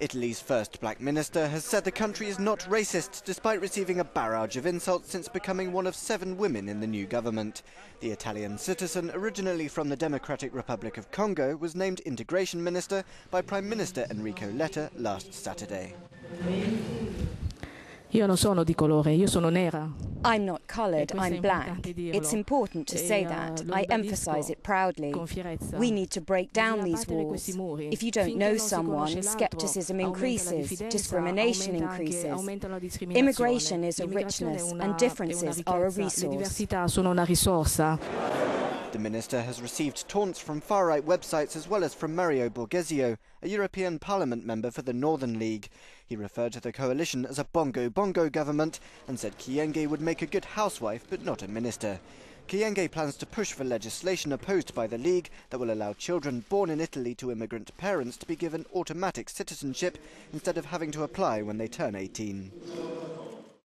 Italy's first black minister has said the country is not racist, despite receiving a barrage of insults since becoming one of 7 women in the new government. The Italian citizen, originally from the Democratic Republic of Congo, was named integration minister by Prime Minister Enrico Letta last Saturday. Io non sono di colore, io sono nera. I'm not coloured, I'm black. It's important to say that. I emphasise it proudly. We need to break down these walls. If you don't know someone, scepticism increases, discrimination increases. Immigration is a richness and differences are a resource. The minister has received taunts from far-right websites as well as from Mario Borghezio, a European Parliament member for the Northern League. He referred to the coalition as a bongo-bongo government and said Kyenge would make a good housewife but not a minister. Kyenge plans to push for legislation opposed by the League that will allow children born in Italy to immigrant parents to be given automatic citizenship instead of having to apply when they turn 18.